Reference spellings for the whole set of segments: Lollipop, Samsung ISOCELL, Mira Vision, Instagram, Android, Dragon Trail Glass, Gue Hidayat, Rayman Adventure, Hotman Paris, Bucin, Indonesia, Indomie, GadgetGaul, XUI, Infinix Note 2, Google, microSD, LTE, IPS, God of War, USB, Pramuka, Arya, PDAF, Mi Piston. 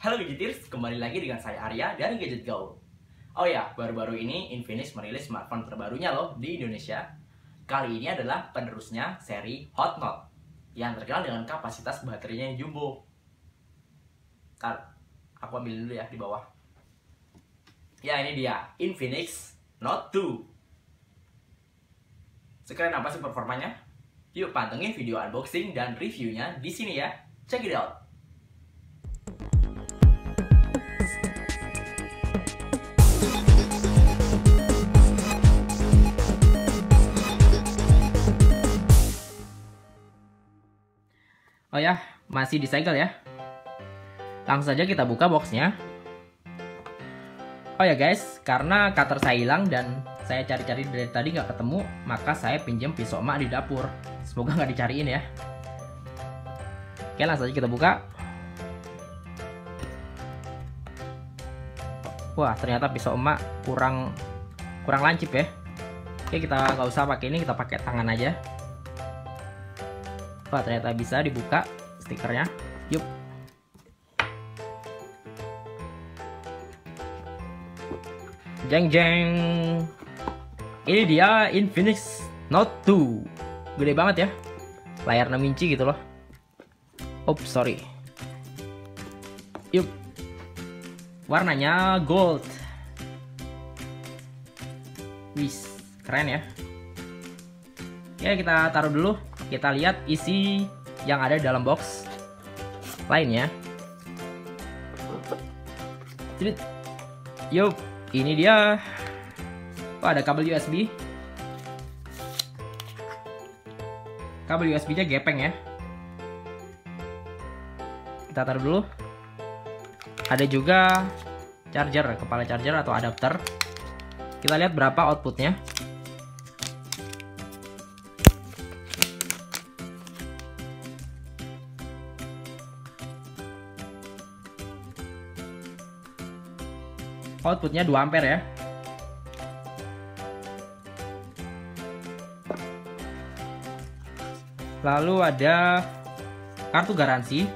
Halo Gadgeters, kembali lagi dengan saya Arya dari GadgetGaul. Oh ya, baru-baru ini Infinix merilis smartphone terbarunya loh di Indonesia. Kali ini adalah penerusnya seri Hot Note yang terkenal dengan kapasitas baterainya yang jumbo. Ntar, aku ambil dulu ya di bawah. Ya, ini dia Infinix Note 2. Sekeren apa sih performanya? Yuk pantengin video unboxing dan reviewnya di sini ya. Check it out. Oh ya, masih disegel ya. Langsung saja kita buka boxnya. Oh ya guys, karena cutter saya hilang dan saya cari-cari dari tadi nggak ketemu, maka saya pinjam pisau emak di dapur. Semoga nggak dicariin ya. Oke, langsung saja kita buka. Wah, ternyata pisau emak kurang lancip ya. Oke, kita nggak usah pakai ini, kita pakai tangan aja. Wah, ternyata bisa dibuka stikernya. Yup. Jeng jeng. Ini dia Infinix Note 2. Gede banget ya. Layar 6 inci gitu loh. Oops, sorry. Yup. Warnanya gold. Wis, keren ya. Ya, kita taruh dulu. Kita lihat isi yang ada dalam box lainnya. Yup, ini dia. Oh, ada kabel USB. Kabel USB-nya gepeng ya. Kita taruh dulu. Ada juga charger, kepala charger atau adapter. Kita lihat berapa outputnya. Outputnya 2 ampere ya. Lalu ada kartu garansi.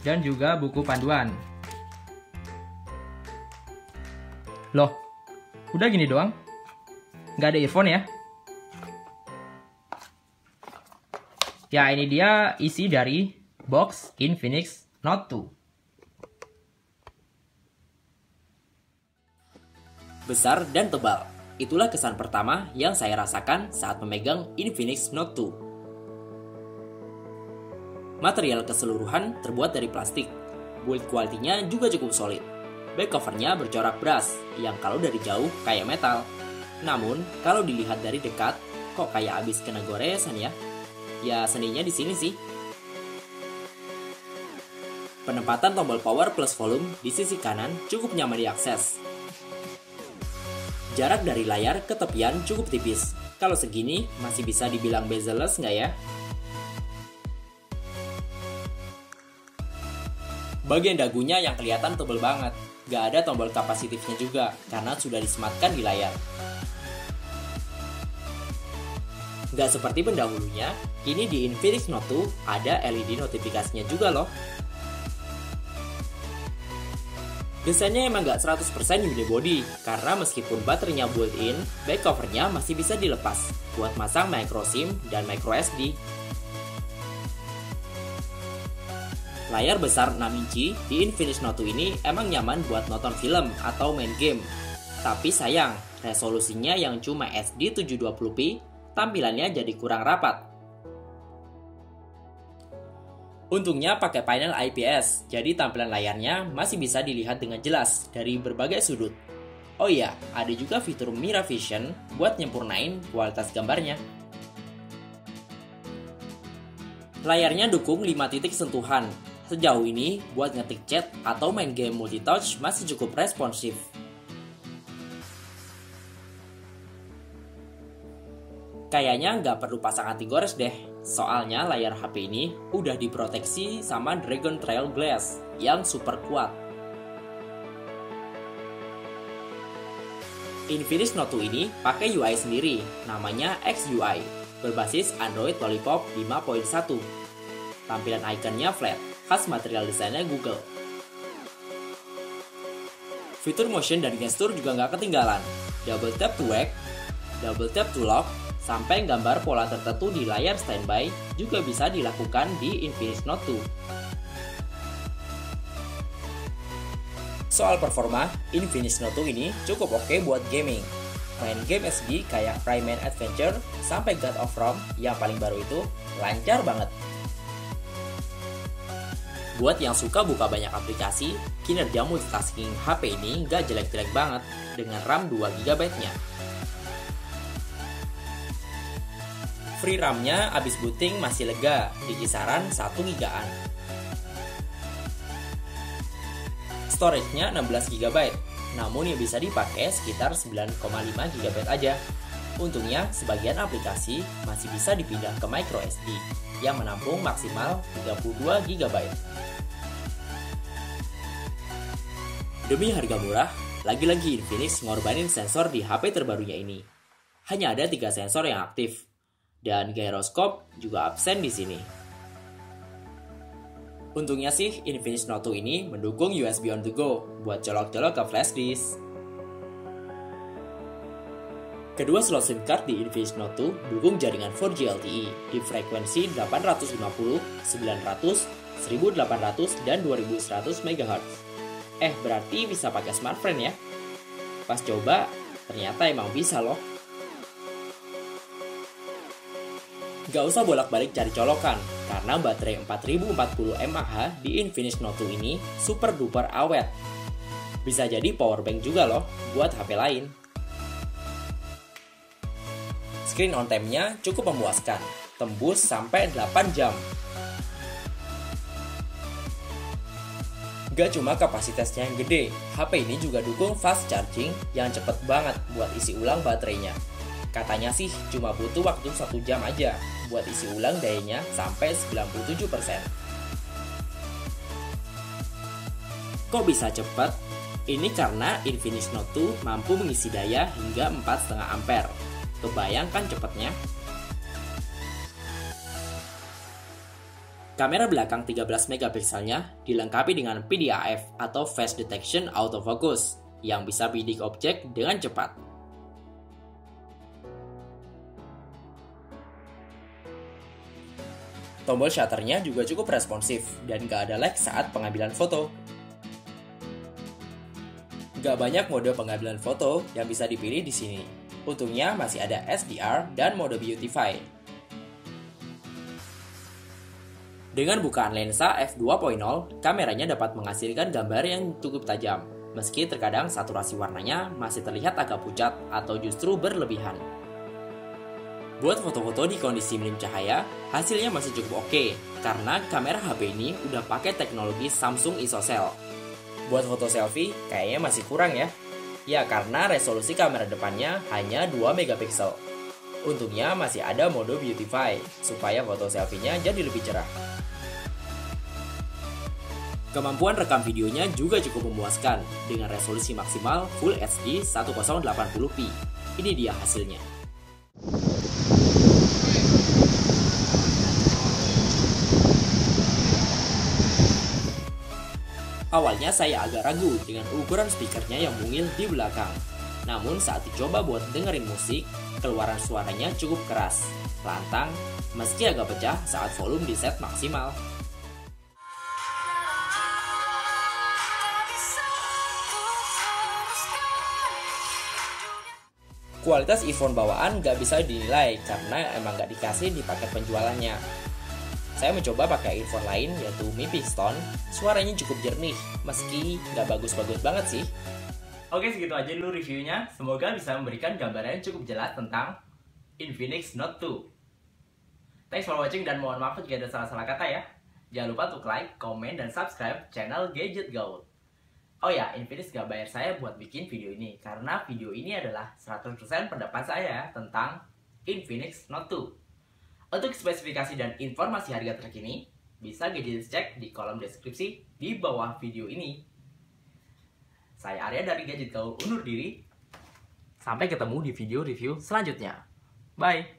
Dan juga buku panduan. Loh, udah gini doang? Nggak ada earphone ya? Ya, ini dia isi dari box Infinix Note 2. Besar dan tebal. Itulah kesan pertama yang saya rasakan saat memegang Infinix Note 2. Material keseluruhan terbuat dari plastik. Build quality-nya juga cukup solid. Back covernya bercorak brass yang kalau dari jauh kayak metal. Namun, kalau dilihat dari dekat, kok kayak abis kena goresan ya? Ya, seninya di sini sih. Penempatan tombol power plus volume di sisi kanan cukup nyaman diakses. Jarak dari layar ke tepian cukup tipis. Kalau segini masih bisa dibilang bezel-less nggak ya? Bagian dagunya yang kelihatan tebal banget. Nggak ada tombol kapasitifnya juga karena sudah disematkan di layar. Nggak seperti pendahulunya, kini di Infinix Note 2 ada LED notifikasinya juga loh. Desainnya emang nggak 100% unibody, karena meskipun baterainya built-in, back covernya masih bisa dilepas buat masang micro SIM dan micro SD. Layar besar 6 inci di Infinix Note 2 ini emang nyaman buat nonton film atau main game. Tapi sayang, resolusinya yang cuma SD 720p, tampilannya jadi kurang rapat. Untungnya pakai panel IPS, jadi tampilan layarnya masih bisa dilihat dengan jelas dari berbagai sudut. Oh iya, ada juga fitur Mira Vision buat nyempurnain kualitas gambarnya. Layarnya dukung 5 titik sentuhan. Sejauh ini, buat ngetik chat atau main game multitouch masih cukup responsif. Kayaknya nggak perlu pasang anti gores deh, soalnya layar HP ini udah diproteksi sama Dragon Trail Glass yang super kuat. Infinix Note 2 ini pakai UI sendiri, namanya XUI. berbasis Android Lollipop 5.1. Tampilan ikonnya flat, khas material desainnya Google. Fitur motion dan gestur juga nggak ketinggalan. Double tap to wake, double tap to lock, sampai gambar pola tertentu di layar standby juga bisa dilakukan di Infinix Note 2. Soal performa, Infinix Note 2 ini cukup oke buat gaming. Main game SD kayak Rayman Adventure sampai God of War yang paling baru itu lancar banget. Buat yang suka buka banyak aplikasi, kinerja multitasking HP ini nggak jelek-jelek banget dengan RAM 2GB-nya. Free RAM-nya abis booting masih lega di kisaran 1GB-an. Storage-nya 16GB, namun yang bisa dipakai sekitar 9,5GB aja. Untungnya, sebagian aplikasi masih bisa dipindah ke microSD yang menampung maksimal 32GB. Demi harga murah, lagi-lagi Infinix ngorbanin sensor di HP terbarunya ini. Hanya ada 3 sensor yang aktif, dan gyroscope juga absen di sini. Untungnya sih, Infinix Note 2 ini mendukung USB on the go buat colok-colok ke flash disk. Kedua slot SIM card di Infinix Note 2 dukung jaringan 4G LTE di frekuensi 850, 900, 1800, dan 2100 MHz. Berarti bisa pakai smartphone ya? Pas coba, ternyata emang bisa loh. Gak usah bolak-balik cari colokan, karena baterai 4040 mAh di Infinix Note 2 ini super duper awet. Bisa jadi powerbank juga loh buat HP lain. Screen on time-nya cukup memuaskan, tembus sampai 8 jam. Gak cuma kapasitasnya yang gede, HP ini juga dukung fast charging yang cepet banget buat isi ulang baterainya. Katanya sih cuma butuh waktu 1 jam aja buat isi ulang dayanya sampai 97%. Kok bisa cepat? Ini karena Infinix Note 2 mampu mengisi daya hingga 4,5 ampere. Kebayangkan cepatnya? Kamera belakang 13 megapikselnya dilengkapi dengan PDAF atau Face Detection Autofocus yang bisa bidik objek dengan cepat. Tombol shutternya juga cukup responsif dan gak ada lag saat pengambilan foto. Gak banyak mode pengambilan foto yang bisa dipilih di sini. Untungnya masih ada SDR dan mode beautify. Dengan bukaan lensa f2.0, kameranya dapat menghasilkan gambar yang cukup tajam, meski terkadang saturasi warnanya masih terlihat agak pucat atau justru berlebihan. Buat foto-foto di kondisi minim cahaya, hasilnya masih cukup oke, karena kamera HP ini udah pakai teknologi Samsung ISOCELL. Buat foto selfie, kayaknya masih kurang ya? Ya, karena resolusi kamera depannya hanya 2MP. Untungnya masih ada mode beautify, supaya foto selfie-nya jadi lebih cerah. Kemampuan rekam videonya juga cukup memuaskan, dengan resolusi maksimal Full HD 1080p. Ini dia hasilnya. Awalnya saya agak ragu dengan ukuran speakernya yang mungil di belakang. Namun saat dicoba buat dengerin musik, keluaran suaranya cukup keras, lantang, meski agak pecah saat volume di set maksimal. Kualitas iPhone bawaan nggak bisa dinilai karena emang nggak dikasih di paket penjualannya. Saya mencoba pakai earphone lain yaitu Mi Piston, suaranya cukup jernih, meski nggak bagus-bagus banget sih. Oke, segitu aja dulu reviewnya, semoga bisa memberikan gambaran yang cukup jelas tentang Infinix Note 2. Thanks for watching dan mohon maaf jika ada salah-salah kata ya. Jangan lupa untuk like, komen, dan subscribe channel GadgetGaul. Oh ya, Infinix nggak bayar saya buat bikin video ini, karena video ini adalah 100% pendapat saya tentang Infinix Note 2. Untuk spesifikasi dan informasi harga terkini, bisa Gadgets cek di kolom deskripsi di bawah video ini. Saya Arya dari GadgetGaul undur diri. Sampai ketemu di video review selanjutnya. Bye!